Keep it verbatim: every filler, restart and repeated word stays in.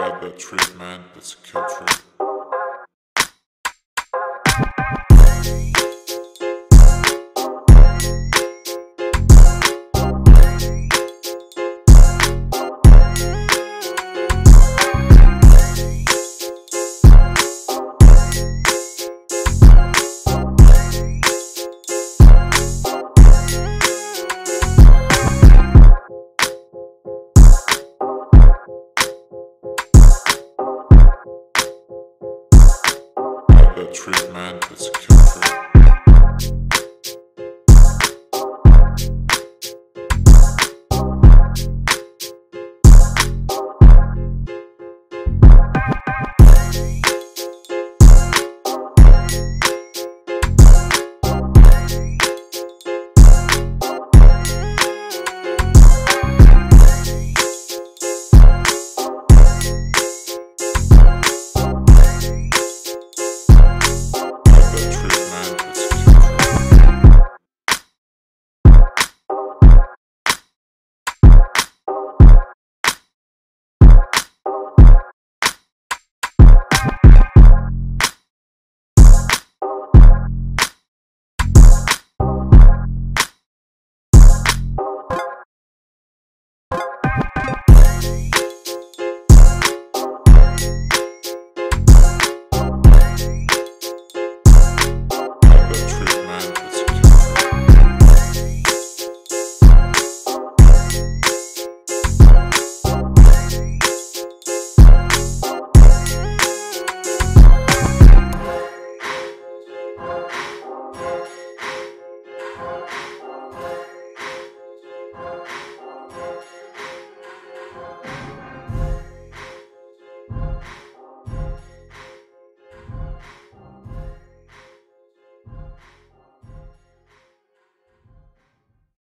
got that trick, man. That's a kill trick. Treatment, it's a kill trip.